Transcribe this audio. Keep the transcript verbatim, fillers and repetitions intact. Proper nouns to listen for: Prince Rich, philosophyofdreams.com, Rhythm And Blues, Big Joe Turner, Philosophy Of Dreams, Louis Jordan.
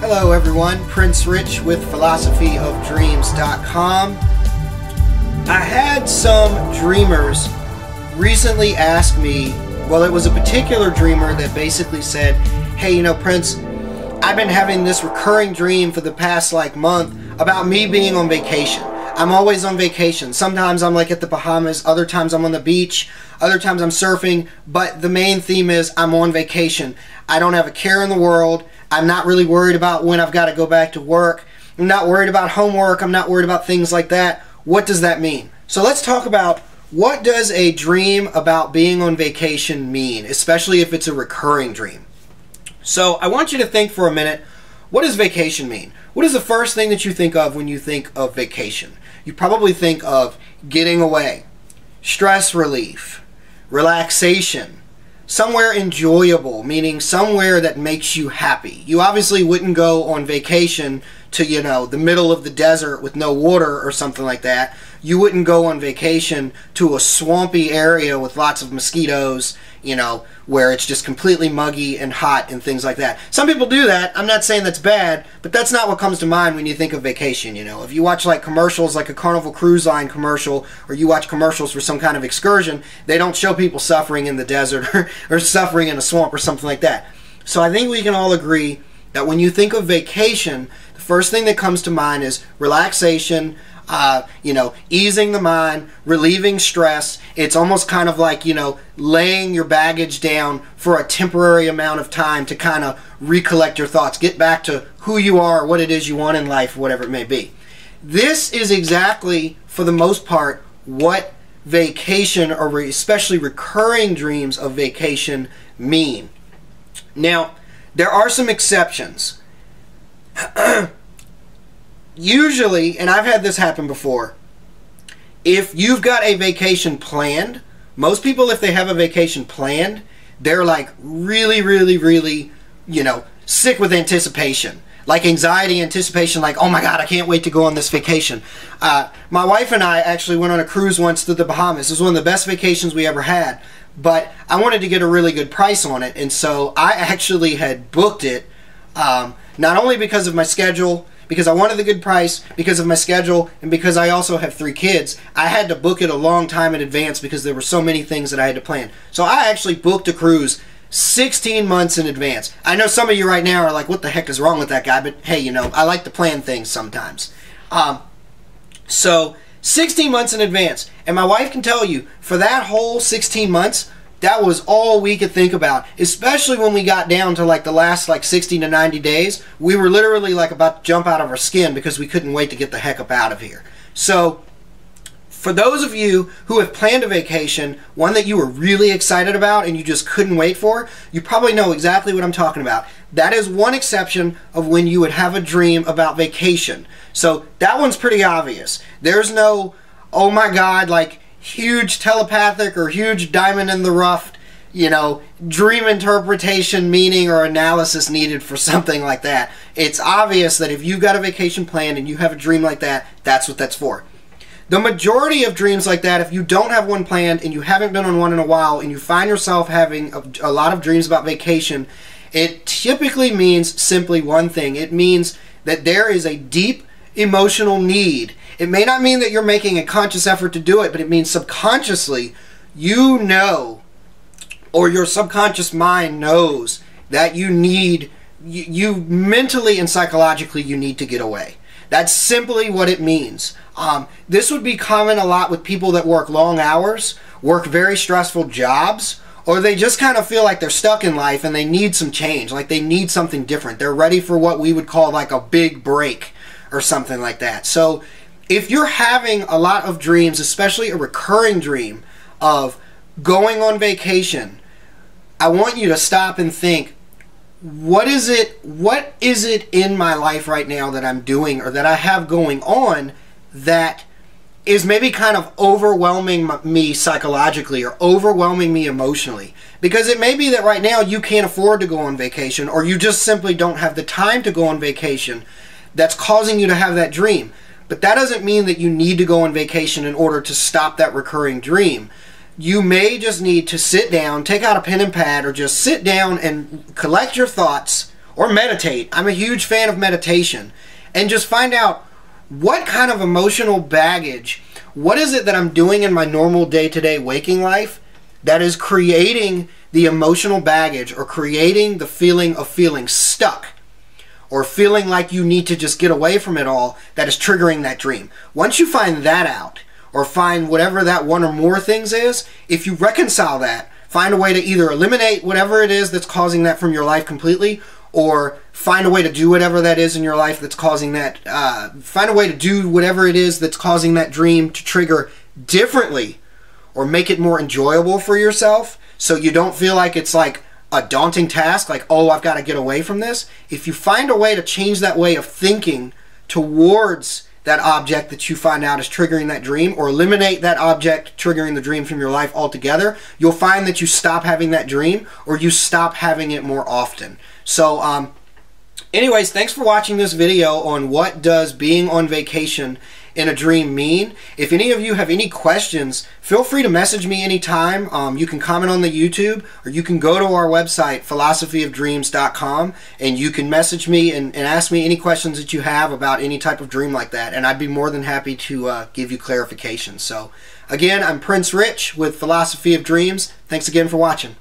Hello everyone, Prince Rich with philosophy of dreams dot com. I had some dreamers recently ask me, well, it was a particular dreamer that basically said, hey, you know, Prince, I've been having this recurring dream for the past like month about me being on vacation. I'm always on vacation. Sometimes I'm like at the Bahamas, other times I'm on the beach, other times I'm surfing, but the main theme is I'm on vacation. I don't have a care in the world. I'm not really worried about when I've got to go back to work. I'm not worried about homework. I'm not worried about things like that. What does that mean? So let's talk about what does a dream about being on vacation mean, especially if it's a recurring dream. So I want you to think for a minute, what does vacation mean? What is the first thing that you think of when you think of vacation? You probably think of getting away, stress relief, relaxation, somewhere enjoyable, meaning somewhere that makes you happy. You obviously wouldn't go on vacation to, you know, the middle of the desert with no water or something like that. You wouldn't go on vacation to a swampy area with lots of mosquitoes, you know, where it's just completely muggy and hot and things like that. Some people do that. I'm not saying that's bad, but that's not what comes to mind when you think of vacation, you know. If you watch like commercials, like a Carnival Cruise Line commercial, or you watch commercials for some kind of excursion, they don't show people suffering in the desert or, or suffering in a swamp or something like that. So I think we can all agree that when you think of vacation, the first thing that comes to mind is relaxation, Uh, you know, easing the mind, relieving stress. It's almost kind of like, you know, laying your baggage down for a temporary amount of time to kind of recollect your thoughts, get back to who you are, what it is you want in life, whatever it may be. This is exactly, for the most part, what vacation, or re- especially recurring dreams of vacation, mean. Now, there are some exceptions. Usually, and I've had this happen before, if you've got a vacation planned, most people, if they have a vacation planned, they're like really, really, really, you know, sick with anticipation. Like anxiety, anticipation, like, oh my God, I can't wait to go on this vacation. Uh, my wife and I actually went on a cruise once to the Bahamas. It was one of the best vacations we ever had, but I wanted to get a really good price on it, and so I actually had booked it, um, not only because of my schedule, because I wanted the good price, because of my schedule, and because I also have three kids. I had to book it a long time in advance because there were so many things that I had to plan. So I actually booked a cruise sixteen months in advance. I know some of you right now are like, what the heck is wrong with that guy? But hey, you know, I like to plan things sometimes. Um, so sixteen months in advance. And my wife can tell you, for that whole sixteen months, that was all we could think about, especially when we got down to like the last like sixty to ninety days. We were literally like about to jump out of our skin because we couldn't wait to get the heck up out of here. So for those of you who have planned a vacation, one that you were really excited about and you just couldn't wait for, you probably know exactly what I'm talking about. That is one exception of when you would have a dream about vacation. So that one's pretty obvious. There's no, oh my God, like huge telepathic or huge diamond in the rough, you know, dream interpretation, meaning, or analysis needed for something like that. It's obvious that if you've got a vacation plan and you have a dream like that, that's what that's for. The majority of dreams like that, if you don't have one planned and you haven't been on one in a while and you find yourself having a, a lot of dreams about vacation, it typically means simply one thing. It means that there is a deep emotional need. It may not mean that you're making a conscious effort to do it, but it means subconsciously you know, or your subconscious mind knows, that you need, you, you mentally and psychologically, you need to get away. That's simply what it means. Um, this would be common a lot with people that work long hours, work very stressful jobs, or they just kind of feel like they're stuck in life and they need some change, like they need something different. They're ready for what we would call like a big break or something like that. So if you're having a lot of dreams, especially a recurring dream of going on vacation, I want you to stop and think, what is it, what is it in my life right now that I'm doing or that I have going on that is maybe kind of overwhelming me psychologically or overwhelming me emotionally? Because it may be that right now you can't afford to go on vacation, or you just simply don't have the time to go on vacation, that's causing you to have that dream. But that doesn't mean that you need to go on vacation in order to stop that recurring dream. You may just need to sit down, take out a pen and pad, or just sit down and collect your thoughts, or meditate. I'm a huge fan of meditation. And just find out, what kind of emotional baggage, what is it that I'm doing in my normal day-to-day waking life that is creating the emotional baggage or creating the feeling of feeling stuck or feeling like you need to just get away from it all that is triggering that dream? Once you find that out, or find whatever that one or more things is, if you reconcile that, find a way to either eliminate whatever it is that's causing that from your life completely, or find a way to do whatever that is in your life that's causing that, uh, find a way to do whatever it is that's causing that dream to trigger differently, or make it more enjoyable for yourself so you don't feel like it's like a daunting task, like, oh, I've got to get away from this. If you find a way to change that way of thinking towards that object that you find out is triggering that dream, or eliminate that object triggering the dream from your life altogether, you'll find that you stop having that dream, or you stop having it more often. So um, anyways, thanks for watching this video on what does being on vacation in a dream mean. If any of you have any questions, feel free to message me anytime. Um, you can comment on the YouTube, or you can go to our website, philosophy of dreams dot com, and you can message me and, and ask me any questions that you have about any type of dream like that, and I'd be more than happy to uh, give you clarification. So again, I'm Prince Rich with Philosophy of Dreams. Thanks again for watching.